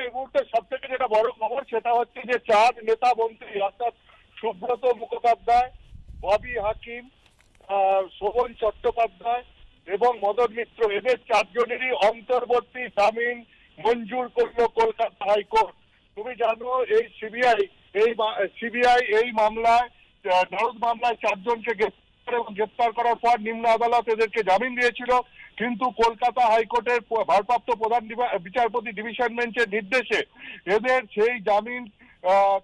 এই মুহূর্তে সবথেকে যেটা বড় খবর সেটা হচ্ছে যে চার নেতা মন্ত্রী অর্থাৎ সুব্রত মুখোপাধ্যায়, ববি হাকিম, শোভন চট্টোপাধ্যায় এবং মদন মিত্র, এদের চারজনেরই অন্তর্বর্তী জামিন মঞ্জুর করলো কলকাতা হাইকোর্ট। তুমি জানো এই সিবিআই এই মামলায় ভারত মামলায় চারজনকে গ্রেপ্তার করার পর নিম্ন আদালত এদেরকে জামিন দিয়েছিল, কিন্তু কলকাতা হাইকোর্টের ভারপ্রাপ্ত প্রধান বিচারপতি ডিভিশন বেঞ্চের নির্দেশে এদের সেই জামিন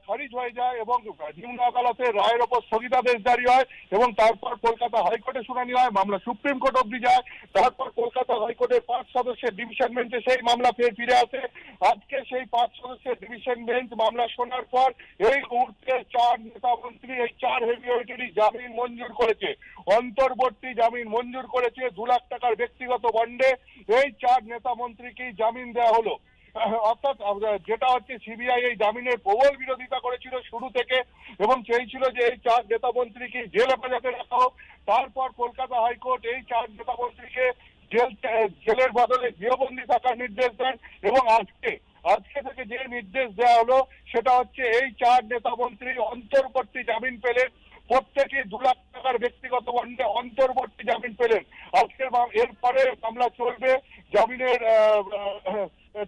খারিজ হয়ে যায় এবং নিম্ন আদালতের রায়ের ওপর স্থগিতাদেশ জারি হয় এবং তারপর কলকাতা হাইকোর্টে শুনানি হয়, মামলা সুপ্রিম কোর্ট অব্দি যায়, তারপর কলকাতা হাইকোর্টের ৫ সদস্যের ডিভিশন বেঞ্চে সেই মামলা ফের ফিরে আসে। আজকে সেই ৫ সদস্যের ডিভিশন বেঞ্চ মামলা শোনার পর এই মুহূর্তে চার নেতা মন্ত্রী এই চার হেভিওয়েটেরই জামিন মঞ্জুর করেছে, অন্তর্বর্তী জামিন মঞ্জুর করেছে। ২ লাখ টাকার ব্যক্তিগত বন্ডে এই চার নেতা মন্ত্রীকেই জামিন দেওয়া হলো। অর্থাৎ যেটা হচ্ছে সিবিআই এই জামিনের প্রবল বিরোধিতা করেছিল শুরু থেকে এবং চেয়েছিল যে এই চার নেতা মন্ত্রীকে জেলে পাঠাতে রাখা হোক, তারপর কলকাতা হাইকোর্ট এই চার নেতা মন্ত্রীকে জেলের বদলে গৃহবন্দী থাকার নির্দেশ দেন এবং আজকে থেকে যে নির্দেশ দেওয়া হলো সেটা হচ্ছে এই চার নেতা মন্ত্রী অন্তর্বর্তী জামিন পেলেন, প্রত্যেকে ২ লাখ টাকার ব্যক্তিগত বন্ডে অন্তর্বর্তী জামিন পেলেন। আজকের এরপরে মামলা চলবে জামিনের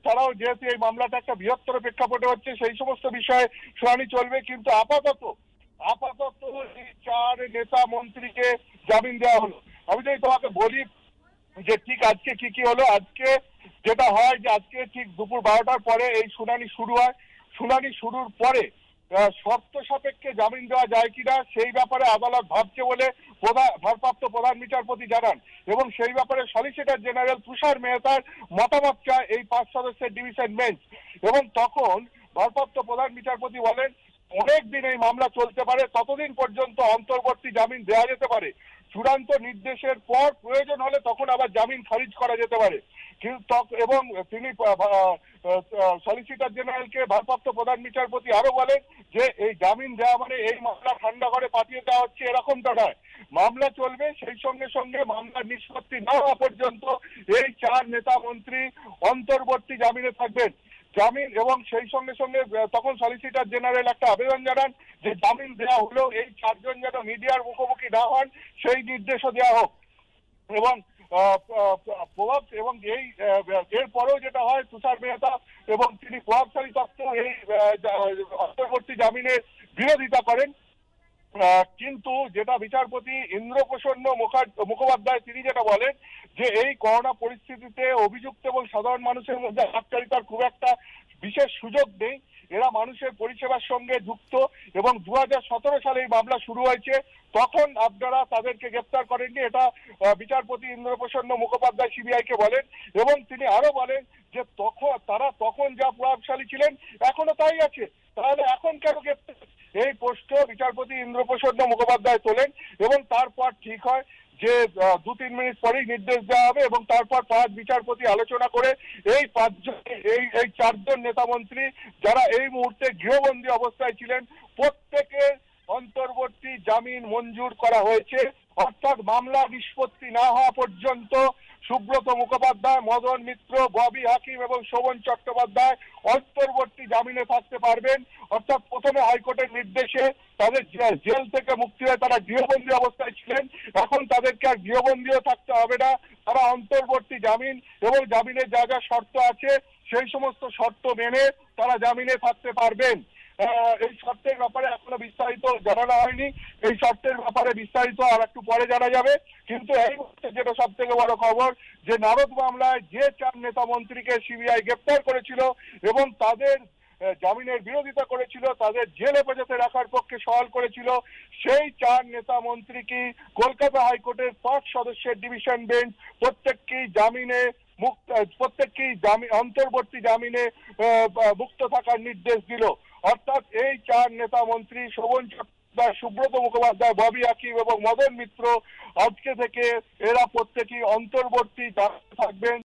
ছাড়াও, যেহেতু এই মামলাটা একটা বৃহত্তর প্রেক্ষাপটে হচ্ছে সেই সমস্ত বিষয়ে শুনানি চলবে, কিন্তু আপাতত এই চার নেতা মন্ত্রীকে জামিন দেওয়া হলো। আমি যদি তোমাকে বলি যে ঠিক আজকে কি হলো, আজকে যেটা হয় যে আজকে ঠিক দুপুর ১২টার পরে এই শুনানি শুরু হয়। শুনানি শুরুর পরে শর্ত সাপেক্ষে জামিন দেওয়া যায় কিনা সেই ব্যাপারে আদালত ভাবছে বলে ভারপ্রাপ্ত প্রধান বিচারপতি জানান এবং সেই ব্যাপারে সলিসিটর জেনারেল তুষার মেহতার মতামত চায় এই ৫ সদস্যের ডিভিশন বেঞ্চ এবং তখন ভারপ্রাপ্ত প্রধান বিচারপতি বলেন অনেকদিন এই মামলা চলতে পারে, ততদিন পর্যন্ত অন্তর্বর্তী জামিন দেওয়া যেতে পারে, চূড়ান্ত নির্দেশের পর প্রয়োজন হলে তখন আবার জামিন খারিজ করা যেতে পারে। কিন্তু এবং তিনি সলিসিটর জেনারেলকে ভারপ্রাপ্ত প্রধান বিচারপতি আরো বলেন যে এই জামিন দেওয়া মানে এই মামলা ঠান্ডা ঘরে পাঠিয়ে দেওয়া হচ্ছে এরকমটা নয়, মামলা চলবে, সেই সঙ্গে সঙ্গে মামলার নিষ্পত্তি না হওয়া পর্যন্ত এই চার নেতা মন্ত্রী অন্তর্বর্তী জামিনে থাকবেন জামিন এবং সেই সঙ্গে সঙ্গে তখন সলিসিটর জেনারেল একটা আবেদন জানান যে জামিন দেওয়া হলেও এই চারজন যেন মিডিয়ার মুখোমুখি না হন সেই নির্দেশও দেওয়া হোক এবং প্রভাব এবং এই এরপরেও যেটা হয় তুষার মেহতা এবং তিনি প্রভাবশালী তত্ত্ব এই অন্তর্বর্তী জামিনের বিরোধিতা করেন, কিন্তু যেটা বিচারপতি ইন্দ্রপ্রসন্ন মুখোপাধ্যায় তিনি যেটা বলেন যে এই করোনা পরিস্থিতিতে অভিযুক্ত এবং সাধারণ মানুষের মধ্যে হাতকারিতার খুব একটা বিশেষ সুযোগ নেই, এরা মানুষের পরিষেবার সঙ্গে যুক্ত এবং ২০১৭ সালে এই মামলা শুরু হয়েছে, তখন আপনারা তাদেরকে গ্রেপ্তার করেননি, এটা বিচারপতি ইন্দ্রপ্রসন্ন মুখোপাধ্যায় সিবিআই কে বলেন এবং তিনি আরো বলেন যে তখন যা প্রভাবশালী ছিলেন এখনো তাই আছে, তাহলে এখন কেন গ্রেপ্তার? এই প্রশ্ন বিচারপতি ইন্দ্রপ্রসন্ন মুখোপাধ্যায় তোলেন এবং তারপর ঠিক হয় যে ২-৩ মিনিট পরেই নির্দেশ দেওয়া হবে এবং তারপর ৫ বিচারপতি আলোচনা করে এই চারজন নেতা মন্ত্রী যারা এই মুহূর্তে গৃহবন্দী অবস্থায় ছিলেন প্রত্যেকের অন্তর্বর্তী জামিন মঞ্জুর করা হয়েছে। অর্থাৎ মামলা নিষ্পত্তি না হওয়া পর্যন্ত সুব্রত মুখোপাধ্যায়, মদন মিত্র, ববি হাকিম এবং শোভন চট্টোপাধ্যায় অন্তর্বর্তী জামিনে থাকতে পারবেন। অর্থাৎ প্রথমে হাইকোর্টের নির্দেশে তাদের জেল থেকে মুক্তি হয়ে তারা গৃহবন্দী অবস্থায় ছিলেন, এখন তাদেরকে আর গৃহবন্দীও থাকতে হবে না, তারা অন্তর্বর্তী জামিন এবং জামিনের যা যা শর্ত আছে সেই সমস্ত শর্ত মেনে তারা জামিনে থাকতে পারবেন। এই শর্তের ব্যাপারে এখনো বিস্তারিত জানানো হয়নি, এই শর্তের ব্যাপারে বিস্তারিত আর একটু পরে জানা যাবে, কিন্তু এই মুহূর্তে যেটা সব থেকে বড় খবর যে নারদ মামলায় যে চার নেতা মন্ত্রীকে সিবিআই গ্রেপ্তার করেছিল এবং তাদের জামিনের বিরোধিতা করেছিল, তাদের জেলে পাঠাতে রাখার পক্ষে সওয়াল করেছিল, সেই চার নেতা মন্ত্রী কি কলকাতা হাইকোর্টের ৫ সদস্যের ডিভিশন বেঞ্চ প্রত্যেককেই অন্তর্বর্তী জামিনে মুক্ত থাকার নির্দেশ দিল। অর্থাৎ এই চার নেতা মন্ত্রী শোভন চট্টোপাধ্যায়, সুব্রত মুখোপাধ্যায়, ববি হাকিম এবং মদন মিত্র আজকে থেকে এরা প্রত্যেকেই অন্তর্বর্তী জামিনে থাকবেন।